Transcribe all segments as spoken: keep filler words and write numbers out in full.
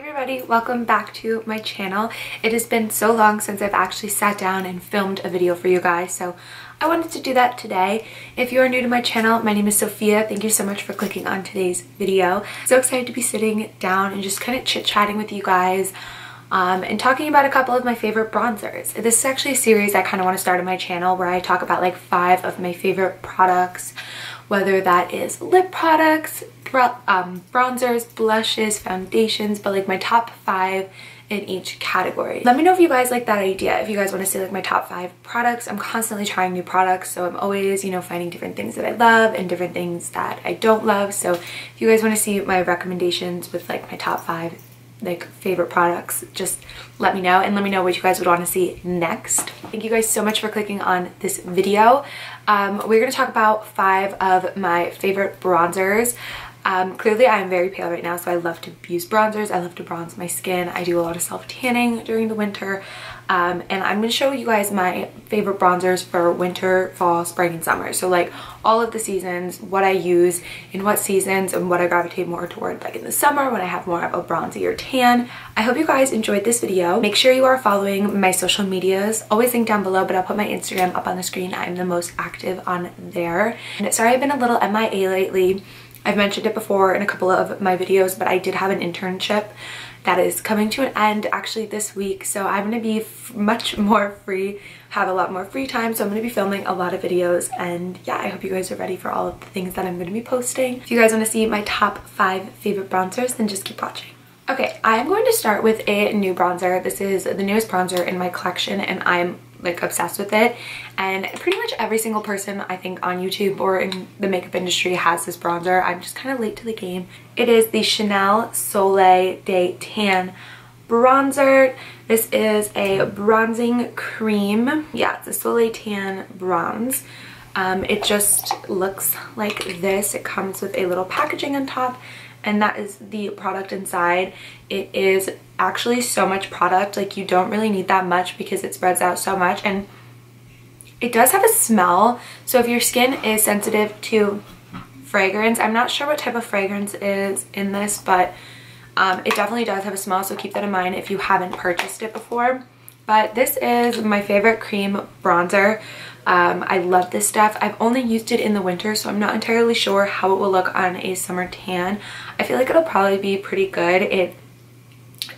everybody, welcome back to my channel. It has been so long since I've actually sat down and filmed a video for you guys, so I wanted to do that today. If you are new to my channel, my name is Sophia. Thank you so much for clicking on today's video. So excited to be sitting down and just kind of chit-chatting with you guys um, and talking about a couple of my favorite bronzers. This is actually a series I kind of want to start on my channel where I talk about like five of my favorite products, whether that is lip products, Um, bronzers, blushes, foundations, but like my top five in each category. Let me know if you guys like that idea. If you guys want to see like my top five products, I'm constantly trying new products, so I'm always, you know, finding different things that I love and different things that I don't love. So if you guys want to see my recommendations with like my top five like favorite products, just let me know and let me know what you guys would want to see next. Thank you guys so much for clicking on this video. Um, we're going to talk about five of my favorite bronzers. Um, clearly I am very pale right now, so I love to use bronzers. I love to bronze my skin. I do a lot of self-tanning during the winter, um, and I'm going to show you guys my favorite bronzers for winter, fall, spring, and summer. So like all of the seasons, what I use in what seasons, and what I gravitate more toward like in the summer when I have more of a bronzy or tan. I hope you guys enjoyed this video. Make sure you are following my social medias. Always link down below, but I'll put my Instagram up on the screen. I'm the most active on there. And sorry I've been a little M I A lately. I've mentioned it before in a couple of my videos, but I did have an internship that is coming to an end actually this week, so I'm going to be f much more free, have a lot more free time, so I'm going to be filming a lot of videos, and yeah, I hope you guys are ready for all of the things that I'm going to be posting. If you guys want to see my top five favorite bronzers, then just keep watching. Okay, I'm going to start with a new bronzer. This is the newest bronzer in my collection, and I'm like obsessed with it, and pretty much every single person I think on YouTube or in the makeup industry has this bronzer. I'm just kind of late to the game. It is the Chanel Soleil de Tan bronzer. This is a bronzing cream. Yeah, it's a Soleil Tan bronze. Um, it just looks like this. It comes with a little packaging on top, and that is the product inside. It is actually so much product, like you don't really need that much because it spreads out so much, and it does have a smell. So if your skin is sensitive to fragrance, I'm not sure what type of fragrance is in this, but um, it definitely does have a smell, so keep that in mind if you haven't purchased it before. But this is my favorite cream bronzer. Um, I love this stuff. I've only used it in the winter, so I'm not entirely sure how it will look on a summer tan. I feel like it'll probably be pretty good. It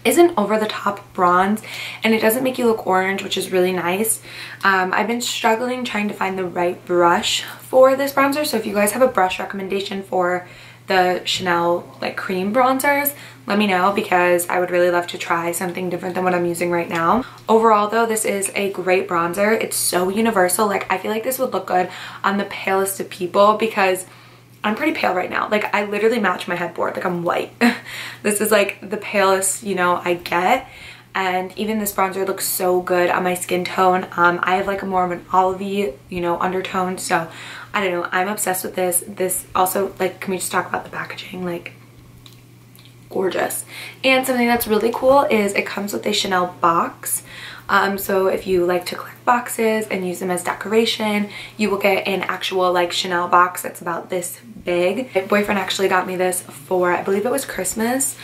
isn't over the top bronze, and it doesn't make you look orange, which is really nice. Um, I've been struggling trying to find the right brush for this bronzer, so if you guys have a brush recommendation for the Chanel like cream bronzers, let me know, because I would really love to try something different than what I'm using right now. Overall though, this is a great bronzer. It's so universal. Like I feel like this would look good on the palest of people, because I'm pretty pale right now. Like I literally match my headboard, like I'm white. This is like the palest, you know, I get. And even this bronzer looks so good on my skin tone. Um, I have like a more of an olivey, you know, undertone. So I don't know, I'm obsessed with this. This also, like, can we just talk about the packaging? Like, gorgeous. And something that's really cool is it comes with a Chanel box. Um, so if you like to collect boxes and use them as decoration, you will get an actual like Chanel box that's about this big. My boyfriend actually got me this for, I believe it was Christmas.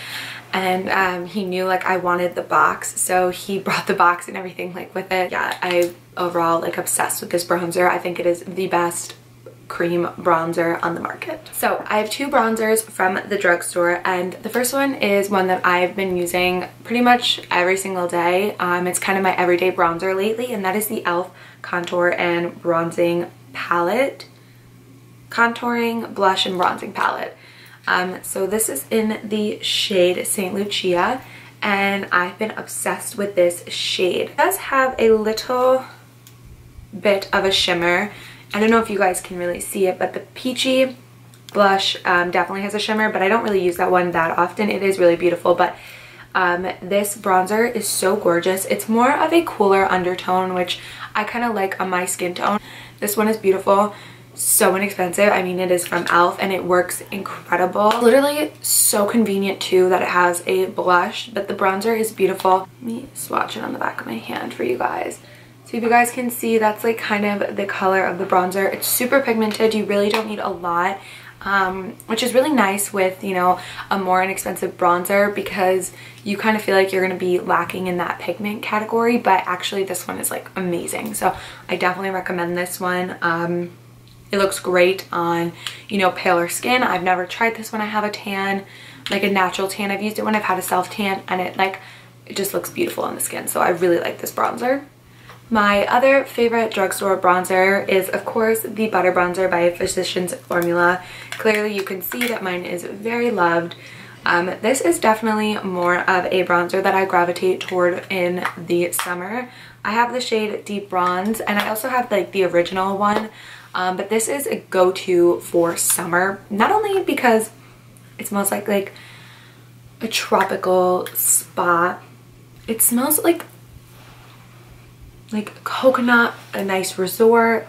And um, he knew like I wanted the box, so he brought the box and everything like with it. Yeah, I'm overall like obsessed with this bronzer. I think it is the best cream bronzer on the market. So I have two bronzers from the drugstore, and the first one is one that I've been using pretty much every single day. Um, it's kind of my everyday bronzer lately, and that is the e l f Contour and Bronzing Palette. Contouring, Blush, and Bronzing Palette. Um, so this is in the shade Saint Lucia, and I've been obsessed with this shade. It does have a little bit of a shimmer. I don't know if you guys can really see it, but the peachy blush um, definitely has a shimmer, but I don't really use that one that often. It is really beautiful, but um, this bronzer is so gorgeous. It's more of a cooler undertone, which I kind of like on my skin tone. This one is beautiful. So inexpensive. I mean, it is from e l f and it works incredible. Literally so convenient too that it has a blush, but the bronzer is beautiful. Let me swatch it on the back of my hand for you guys. So if you guys can see, that's like kind of the color of the bronzer. It's super pigmented. You really don't need a lot. um, which is really nice with, you know, a more inexpensive bronzer, because you kind of feel like you're going to be lacking in that pigment category, but actually this one is like amazing. So I definitely recommend this one. Um, it looks great on, you know, paler skin. I've never tried this when I have a tan, like a natural tan. I've used it when I've had a self tan, and it like, it just looks beautiful on the skin. So I really like this bronzer. My other favorite drugstore bronzer is, of course, the Butter Bronzer by Physicians Formula. Clearly, you can see that mine is very loved. Um, this is definitely more of a bronzer that I gravitate toward in the summer. I have the shade Deep Bronze, and I also have like the original one, um, but this is a go-to for summer, not only because it smells like, like a tropical spa. It smells like like coconut, a nice resort.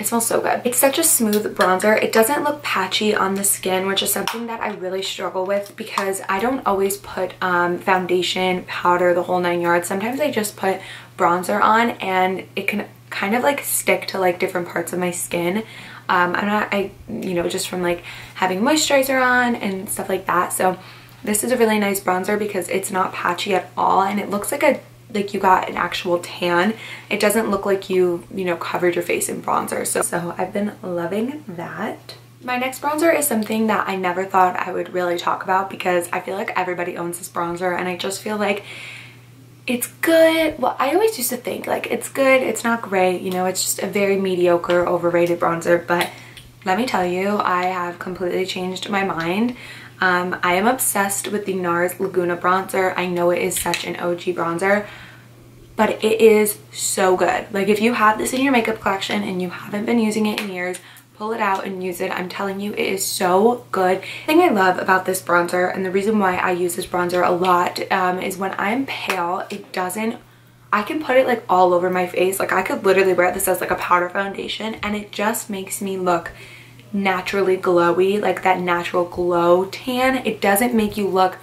It smells so good. It's such a smooth bronzer. It doesn't look patchy on the skin, which is something that I really struggle with, because I don't always put um, foundation, powder, the whole nine yards. Sometimes I just put bronzer on, and it can kind of like stick to like different parts of my skin. Um, I'm not, I, you know, just from like having moisturizer on and stuff like that. So this is a really nice bronzer because it's not patchy at all, and it looks like a like you got an actual tan. It doesn't look like you, you know, covered your face in bronzer. So, so I've been loving that. My next bronzer is something that I never thought I would really talk about, because I feel like everybody owns this bronzer, and I just feel like it's good. Well, I always used to think like it's good, it's not great, you know, it's just a very mediocre, overrated bronzer. But let me tell you, I have completely changed my mind. Um, I am obsessed with the NARS Laguna bronzer. I know it is such an O G bronzer, but it is so good. Like, if you have this in your makeup collection and you haven't been using it in years, pull it out and use it. I'm telling you, it is so good. The thing I love about this bronzer, and the reason why I use this bronzer a lot, um, is when I'm pale, it doesn't, I can put it like all over my face. Like, I could literally wear this as like a powder foundation, and it just makes me look naturally glowy, like that natural glow tan. It doesn't make you look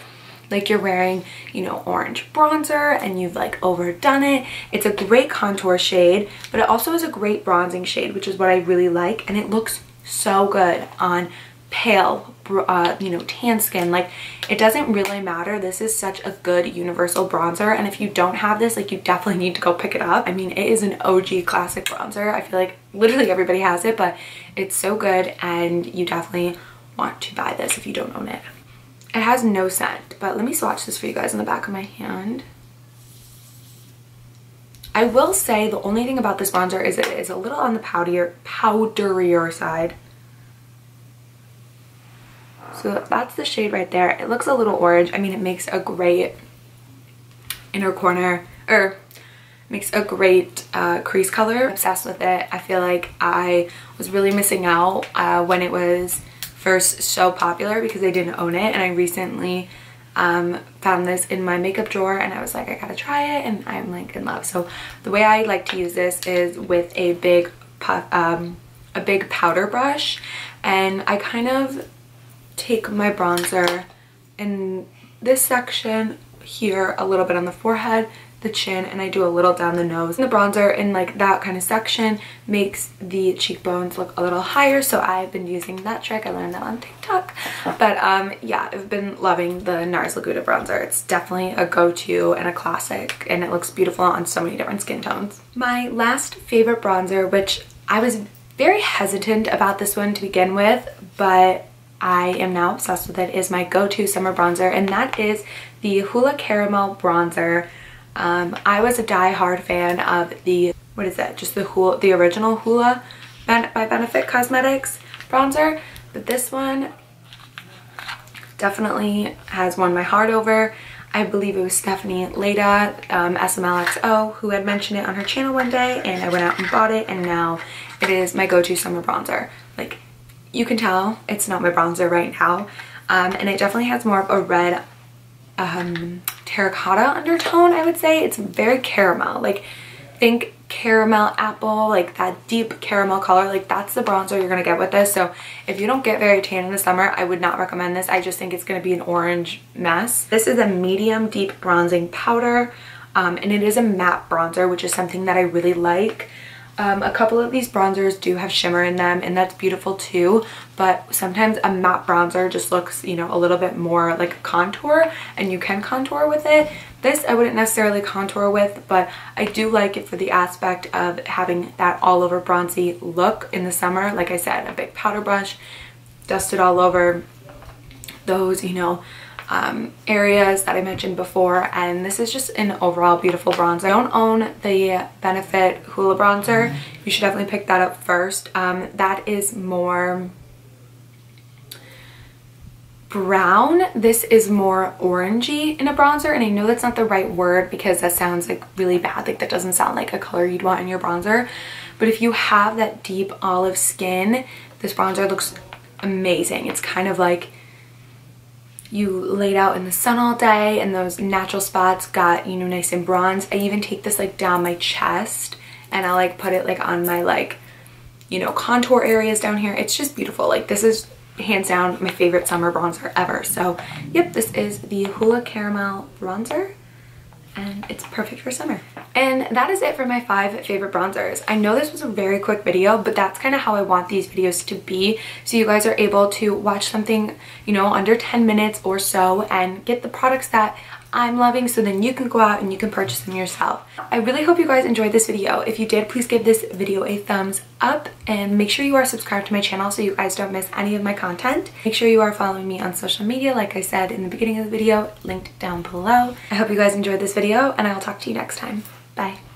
like you're wearing, you know, orange bronzer and you've like overdone it. It's a great contour shade, but it also is a great bronzing shade, which is what I really like, and it looks so good on pale, uh, you know, tan skin. Like, it doesn't really matter. This is such a good universal bronzer, and if you don't have this, like, you definitely need to go pick it up. I mean, it is an O G classic bronzer. I feel like literally everybody has it, but it's so good, and you definitely want to buy this if you don't own it. It has no scent, but let me swatch this for you guys on the back of my hand. I will say the only thing about this bronzer is it is a little on the powder powderier side. So that's the shade right there. It looks a little orange. I mean, it makes a great inner corner, or makes a great uh, crease color. I'm obsessed with it. I feel like I was really missing out uh, when it was first so popular, because I didn't own it, and I recently um, found this in my makeup drawer, and I was like, I gotta try it, and I'm like in love. So the way I like to use this is with a big puff, um, a big powder brush, and I kind of take my bronzer in this section here, a little bit on the forehead, the chin, and I do a little down the nose. And the bronzer in like that kind of section makes the cheekbones look a little higher, so I've been using that trick. I learned that on TikTok. But um yeah, I've been loving the NARS Laguna bronzer. It's definitely a go-to and a classic, and it looks beautiful on so many different skin tones. My last favorite bronzer, which I was very hesitant about this one to begin with, but I am now obsessed with it, is my go-to summer bronzer, and that is the Hoola Caramel Bronzer. Um, I was a die-hard fan of the, what is that, just the Hoola, the original Hoola by Benefit Cosmetics bronzer, but this one definitely has won my heart over. I believe it was Stephanie Leda, um, S M L X O, who had mentioned it on her channel one day, and I went out and bought it, and now it is my go-to summer bronzer. Like, you can tell it's not my bronzer right now, um, and it definitely has more of a red um, terracotta undertone, I would say. It's very caramel. Like, think caramel apple, like that deep caramel color. Like, that's the bronzer you're gonna get with this. So if you don't get very tan in the summer, I would not recommend this. I just think it's gonna be an orange mess. This is a medium deep bronzing powder, um, and it is a matte bronzer, which is something that I really like. Um, a couple of these bronzers do have shimmer in them, and that's beautiful too, but sometimes a matte bronzer just looks, you know, a little bit more like a contour, and you can contour with it. This I wouldn't necessarily contour with, but I do like it for the aspect of having that all over bronzy look in the summer. Like I said, a big powder brush, dust it all over those, you know, Um, areas that I mentioned before, and this is just an overall beautiful bronzer. I don't own the Benefit Hoola Bronzer. You should definitely pick that up first. Um, that is more brown. This is more orangey in a bronzer, and I know that's not the right word because that sounds like really bad. Like that doesn't sound like a color you'd want in your bronzer. But if you have that deep olive skin, this bronzer looks amazing. It's kind of like you laid out in the sun all day and those natural spots got, you know, nice and bronze. I even take this like down my chest and I like put it like on my like, you know, contour areas down here. It's just beautiful. Like this is hands down my favorite summer bronzer ever. So yep, this is the Hoola Caramel Bronzer, and it's perfect for summer. And that is it for my five favorite bronzers. I know this was a very quick video, but that's kind of how I want these videos to be, so you guys are able to watch something, you know, under ten minutes or so and get the products that I'm loving, so then you can go out and you can purchase them yourself. I really hope you guys enjoyed this video. If you did, please give this video a thumbs up and make sure you are subscribed to my channel so you guys don't miss any of my content. Make sure you are following me on social media, like I said in the beginning of the video, linked down below. I hope you guys enjoyed this video, and I'll talk to you next time. Bye.